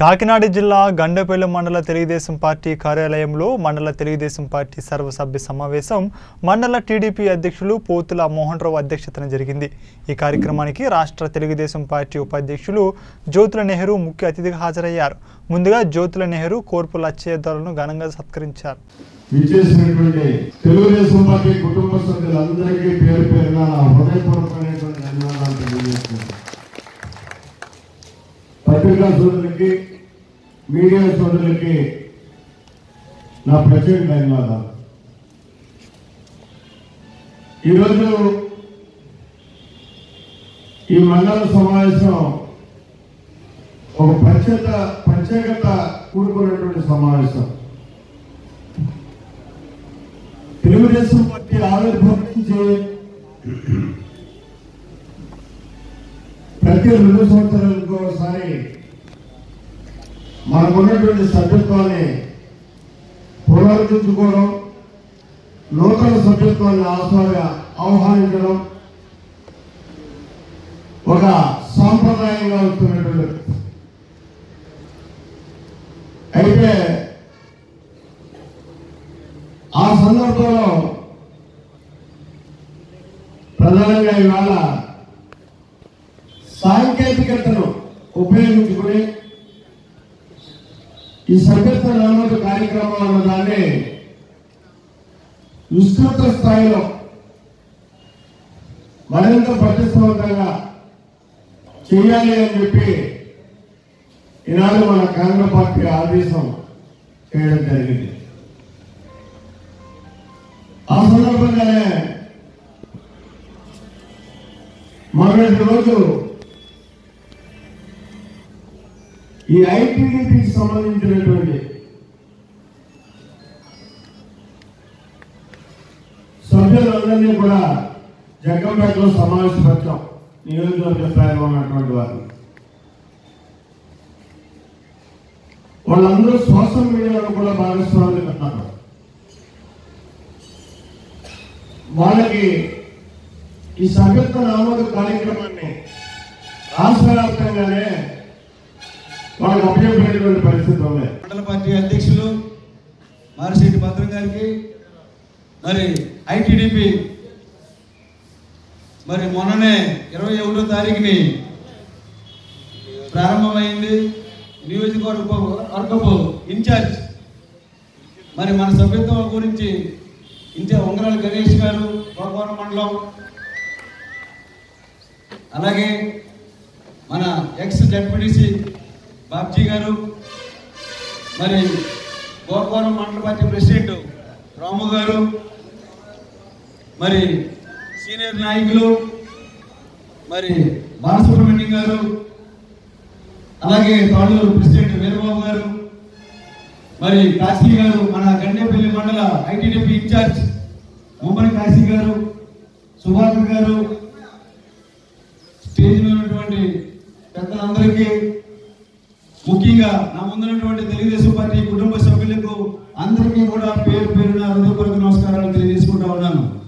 కాకినాడ జిల్లా గండేపేలే మండల తెలుగుదేశం పార్టీ కార్యాలయంలో మండల తెలుగుదేశం పార్టీ సర్వసభ్య సమావేశం మండల టీడీపీ అధ్యక్షులు పోతలా మోహన్ రావ్ అధ్యక్షతన జరిగింది। ఈ కార్యక్రమానికి రాష్ట్ర తెలుగుదేశం పార్టీ ఉపాధ్యక్షులు జ్యోతుల్ నెహరు ముఖ్య అతిథిగా హాజరయ్యారు। ముందుగా జ్యోతుల్ నెహరు కోర్పు లచ్చేదారులను ఘనంగా సత్కరించారు। విచేసినటువంటి తెలుగుదేశం పార్టీ కుటుంబ సభ్యులందరికీ పేరుపేరున హృదయపూర్వకమైనటువంటి ధన్యవాదాలు తెలియజేస్తున్నాను। పత్రికా సోదరులకి మీడియా సోదరులకి నా ప్రత్యేక ధన్యవాదాలు। ఈరోజు ఈ మండల సమావేశం ఒక ప్రత్యేకత కూడుకున్నటువంటి సమావేశం। తెలుగుదేశం పార్టీ ఆవిర్భవించి ప్రతి 2 సంవత్సరాలకు ఒకసారి మనకున్నటువంటి సభ్యత్వాన్ని పునరుద్ధరించుకోవడం, నూతన సభ్యత్వాన్ని ఆహ్వానించడం ఒక సాంప్రదాయంగా వస్తున్నటువంటి। అయితే ఆ సందర్భంలో ప్రధానంగా ఇవాళ సాంకేతికతను ఉపయోగించుకుని ఈ సభ్యత్వ నమోదు కార్యక్రమం దాన్ని విస్తృత స్థాయిలో మరింత ప్రతిష్టవంతంగా చేయాలి అని చెప్పి ఈనాడు మన కాంగ్రెస్ పార్టీ ఆదేశం చేయడం జరిగింది। ఆ సందర్భంగానే మరొక రోజు ఈ ఐటీడీపీకి సంబంధించినటువంటి సభ్యులందరినీ కూడా జగ్గంపేటలో సమావేశపరచడం నియోజకవర్గ స్థాయిలో ఉన్నటువంటి వారు వాళ్ళందరూ సోషల్ మీడియాలో కూడా భాగస్వాములు ఉన్నారు। వాళ్ళకి ఈ సభ్యత్వ నమోదు కార్యక్రమాన్ని రాష్ట్ర వ్యాప్తంగానే వాళ్ళకి అభ్యర్థించినటువంటి పరిస్థితి ఉన్నాయి। మండల పార్టీ అధ్యక్షులు మారిశెట్టి భద్రం గారికి, మరి ఐటీడీపీ మరి మొన్ననే 21వ తారీఖుని ప్రారంభమైంది। నియోజకవర్గపు ఇన్ఛార్జ్ మరి మన సభ్యత్వం గురించి ఇంతే ఉంగరాల గణేష్ గారు గోపవరం మండలం, అలాగే మన ఎక్స్ జడ్పీటీసీ బాబ్జీ గారు, మరి గోపవరం మండల పార్టీ ప్రెసిడెంట్ రాము గారు, మరి సీనియర్ నాయకులు మరి బాలసుబ్రహ్మణ్యం గారు, అలాగే తాడూరు ప్రెసిడెంట్ वीरबाबू గారు, మరి కాశీ గారు మన గండేపల్లి మండల ఐటీడీపీ ఇన్ఛార్జ్ ముమ్మడి కాశీ గారు, సుభాకర్ గారు, స్టేజ్లో ఉన్నటువంటి పెద్దలందరికీ, ముఖ్యంగా నా ముందున్నటువంటి తెలుగుదేశం పార్టీ కుటుంబ సభ్యులకు అందరికీ కూడా పేరు పేరున హృదయపూర్వక నమస్కారాలు తెలియజేసుకుంటా ఉన్నాను।